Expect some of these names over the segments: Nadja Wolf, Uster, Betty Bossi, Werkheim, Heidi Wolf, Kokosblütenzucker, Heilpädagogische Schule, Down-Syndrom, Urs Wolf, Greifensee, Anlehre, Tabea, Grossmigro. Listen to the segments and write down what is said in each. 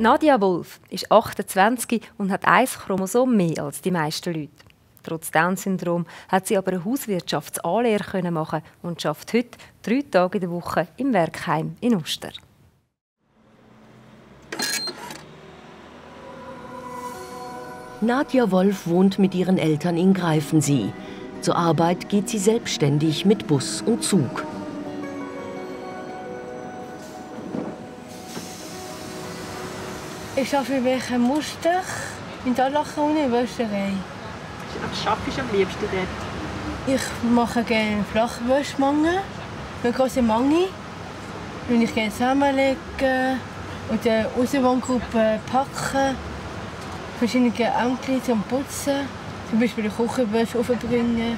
Nadja Wolf ist 28 und hat ein Chromosom mehr als die meisten Leute. Trotz Down-Syndrom hat sie aber eine Hauswirtschaftsanlehre machen und arbeitet heute 3 Tage in der Woche im Werkheim in Uster. Nadja Wolf wohnt mit ihren Eltern in Greifensee. Zur Arbeit geht sie selbstständig mit Bus und Zug. Ich arbeite in Uster, in der Lache und in der Wäscherei. Was arbeitest du am liebsten dort? Ich mache gerne Flachwäschmangen, eine große Menge. Und ich gerne zusammenlegen und die Außenwohngruppe packen. Verschiedene Ämter zum Putzen, zum Beispiel die Küchenwäsche aufbringen.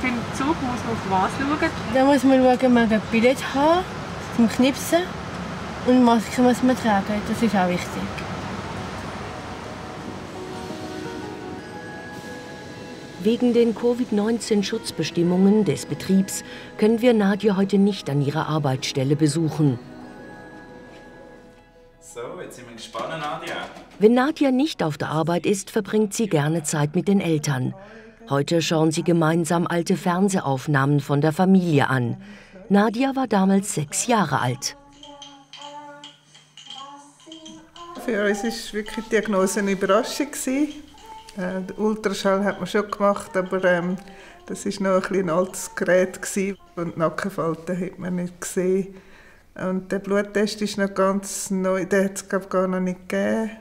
Beim Zug muss man auf was schauen? Da muss man schauen, ob man ein Billett hat, zum Knipsen. Und Masken muss man tragen, das ist auch wichtig. Wegen den Covid-19-Schutzbestimmungen des Betriebs können wir Nadja heute nicht an ihrer Arbeitsstelle besuchen. So, jetzt sind wir gespannt, Nadja. Wenn Nadja nicht auf der Arbeit ist, verbringt sie gerne Zeit mit den Eltern. Heute schauen sie gemeinsam alte Fernsehaufnahmen von der Familie an. Nadja war damals 6 Jahre alt. Für uns war wirklich die Diagnose eine Überraschung. Den Ultraschall hat man schon gemacht, aber das war noch ein altes Gerät. Und die Nackenfalten hat man nicht gesehen. Und der Bluttest ist noch ganz neu, den hat es gar noch nicht gegeben.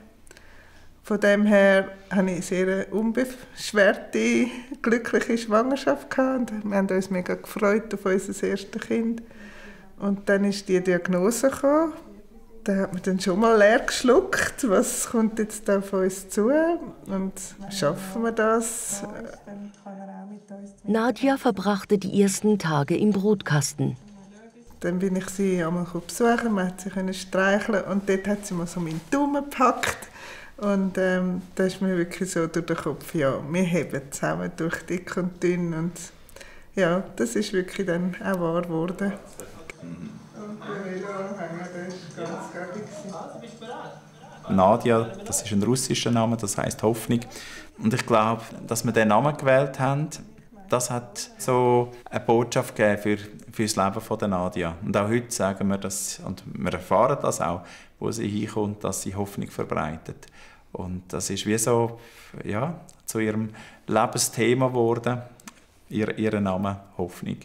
Von dem her hatte ich eine sehr unbeschwerte, glückliche Schwangerschaft. Und wir haben uns mega gefreut auf unser erstes Kind. Und dann ist die Diagnose gekommen. Da hat man dann schon mal leer geschluckt, was kommt jetzt da auf uns zu und schaffen wir das? Nadja verbrachte die ersten Tage im Brutkasten. Dann bin ich sie einmal besuchen, man konnte sie streicheln und dort hat sie mir so meinen Daumen gepackt. Und da ist mir wirklich so durch den Kopf, ja, wir heben zusammen durch dick und dünn. Und ja, das ist wirklich dann auch wahr geworden. Nadja, das ist ein russischer Name, das heißt Hoffnung. Und ich glaube, dass wir diesen Namen gewählt haben, das hat so eine Botschaft gegeben für das Leben von der Nadja. Und auch heute sagen wir das, und wir erfahren das auch, wo sie hinkommt, dass sie Hoffnung verbreitet. Und das ist wie so, ja, zu ihrem Lebensthema geworden, ihr Name Hoffnung.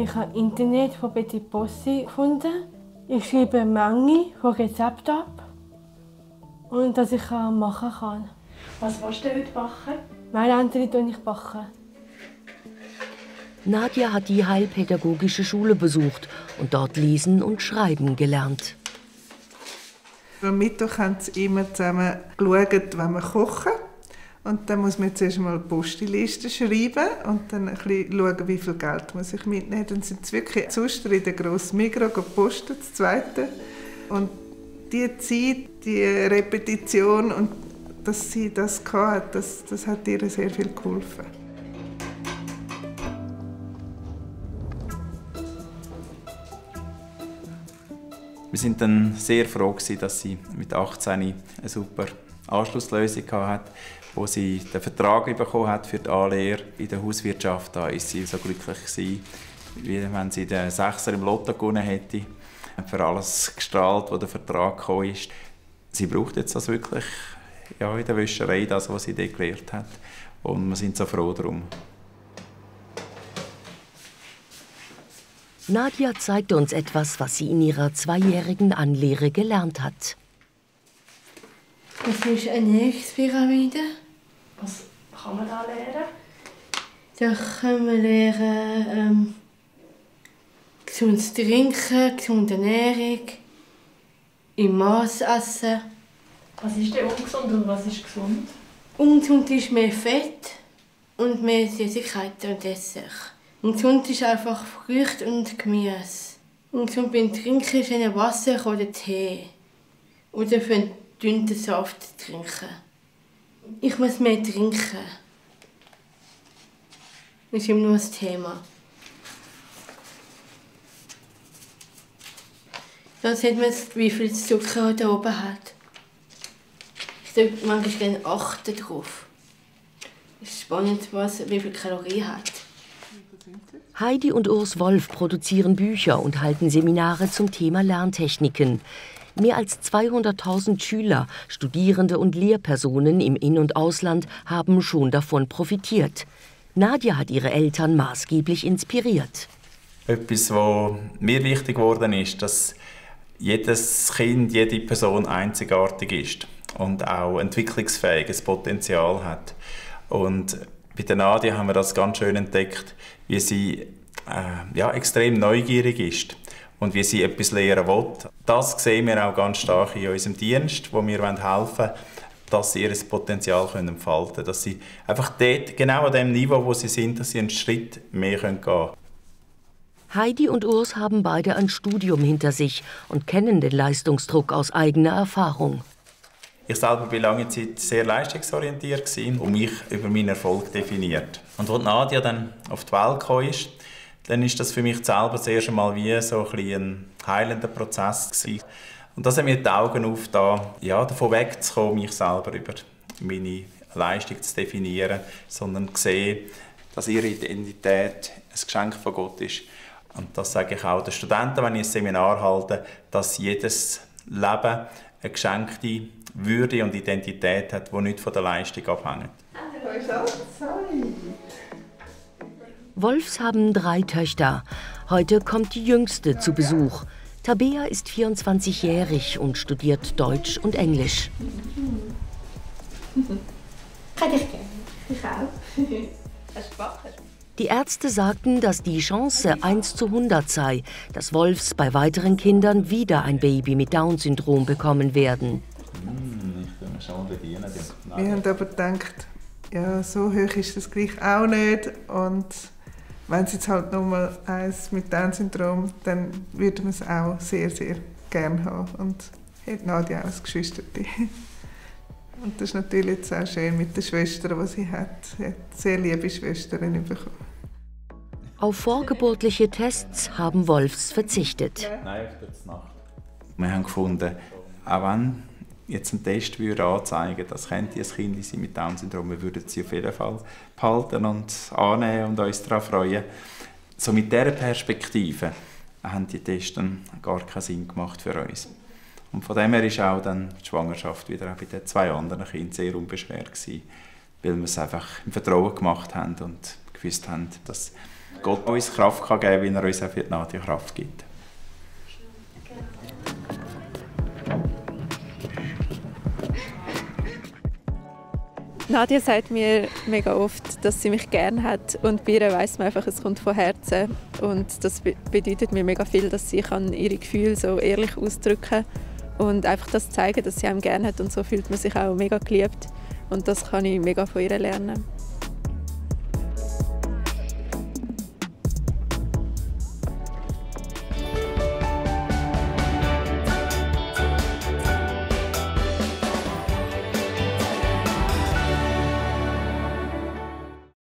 Ich habe im Internet von Betty Bossi gefunden. Ich schreibe eine Menge von Rezepten ab. Und dass ich machen kann. Was willst du heute backen? Meerränder tue ich backen. Nadja hat die Heilpädagogische Schule besucht und dort lesen und schreiben gelernt. Am Mittag haben sie immer zusammen geschaut, wenn wir kochen. Und dann muss man zuerst mal die Postliste schreiben und dann ein bisschen schauen, wie viel Geld muss ich mitnehmen muss. Dann sind sie wirklich zu Uster in der Grossmigro gepostet, das Zweite. Und die Zeit, die Repetition und dass sie das hatte, das hat ihr sehr viel geholfen. Wir sind dann sehr froh, dass sie mit 18 eine super Anschlusslösung hatte, wo sie den Vertrag bekommen hat für die Anlehre in der Hauswirtschaft. Da war sie so glücklich gewesen, wie wenn sie den Sechser im Lotto gewonnen hätte. Für alles gestrahlt, wo der Vertrag gekommen ist. Sie braucht jetzt das wirklich, ja, in der Wäscherei, das, was sie dort gelernt hat. Und wir sind so froh darum. Nadja zeigte uns etwas, was sie in ihrer 2-jährigen Anlehre gelernt hat. Das ist eine Ernährungspyramide. Was kann man da lernen? Da können wir lernen, gesundes Trinken, gesunde Ernährung, im Maß essen. Was ist denn ungesund und was ist gesund? Ungesund ist mehr Fett und mehr Süßigkeiten und Dessert. Und gesund ist einfach Früchte und Gemüse. Und gesund beim Trinken ist ein Wasser oder Tee. Oder für einen dünnen Saft trinken. Ich muss mehr trinken. Das ist immer nur das Thema. Dann sieht man jetzt, wie viel Zucker da oben hat. Ich tue manchmal gerne achten drauf. Es ist spannend, wie viel Kalorien hat. Heidi und Urs Wolf produzieren Bücher und halten Seminare zum Thema Lerntechniken. Mehr als 200.000 Schüler, Studierende und Lehrpersonen im In- und Ausland haben schon davon profitiert. Nadja hat ihre Eltern maßgeblich inspiriert. Etwas, was mir wichtig geworden ist, dass jedes Kind, jede Person einzigartig ist und auch entwicklungsfähiges Potenzial hat. Und bei der Nadja haben wir das ganz schön entdeckt, wie sie extrem neugierig ist und wie sie etwas lernen will. Das sehen wir auch ganz stark in unserem Dienst, wo wir helfen wollen, dass sie ihr Potenzial entfalten können. Dass sie einfach dort, genau an dem Niveau, wo sie sind, dass sie einen Schritt mehr gehen können. Heidi und Urs haben beide ein Studium hinter sich und kennen den Leistungsdruck aus eigener Erfahrung. Ich selber war lange Zeit sehr leistungsorientiert und mich über meinen Erfolg definiert. Und als Nadja dann auf die Welt gekommen ist, dann war das für mich selber das erste Mal wie so ein heilender Prozess gewesen. Und das hat mir die Augen aufgetan, davon wegzukommen, mich selber über meine Leistung zu definieren, sondern zu sehen, dass ihre Identität ein Geschenk von Gott ist. Und das sage ich auch den Studenten, wenn ich ein Seminar halte, dass jedes Leben eine geschenkte Würde und Identität hat, die nicht von der Leistung abhängt. Wolfs haben 3 Töchter. Heute kommt die jüngste zu Besuch. Tabea ist 24-jährig und studiert Deutsch und Englisch. Kann ich gerne. Ich auch. Das ist wahr. Die Ärzte sagten, dass die Chance 1:100 sei, dass Wolfs bei weiteren Kindern wieder ein Baby mit Down-Syndrom bekommen werden. Wir haben aber gedacht, ja, so hoch ist das gleich auch nicht. Und wenn es jetzt halt nochmal eins mit Down-Syndrom, dann würde man es auch sehr, sehr gerne haben. Und hat Nadja auch ein Geschwisterte. Und das ist natürlich jetzt auch schön mit den Schwestern, die sie hat. Sie hat sehr liebe Schwestern bekommen. Auf vorgeburtliche Tests haben Wolfs verzichtet. Nein, wir haben gefunden, auch wenn jetzt ein Test würde anzeigen, das könnte ein Kind sein mit Down-Syndrom, wir würden sie auf jeden Fall behalten und annehmen und uns daran freuen. So mit dieser Perspektive haben die Tests dann gar keinen Sinn gemacht für uns. Und von dem her ist auch dann die Schwangerschaft wieder bei den 2 anderen Kindern sehr unbeschwert gewesen, weil wir es einfach im Vertrauen gemacht haben und gewusst haben, dass Gott uns Kraft geben kann, wie er uns auch für die Nadja Kraft gibt. Nadja sagt mir mega oft, dass sie mich gerne hat. Und bei ihr weiss man einfach, es kommt von Herzen. Und das bedeutet mir mega viel, dass sie ihre Gefühle so ehrlich ausdrücken kann. Und einfach das zeigen, dass sie einem gerne hat. Und so fühlt man sich auch mega geliebt. Und das kann ich mega von ihr lernen.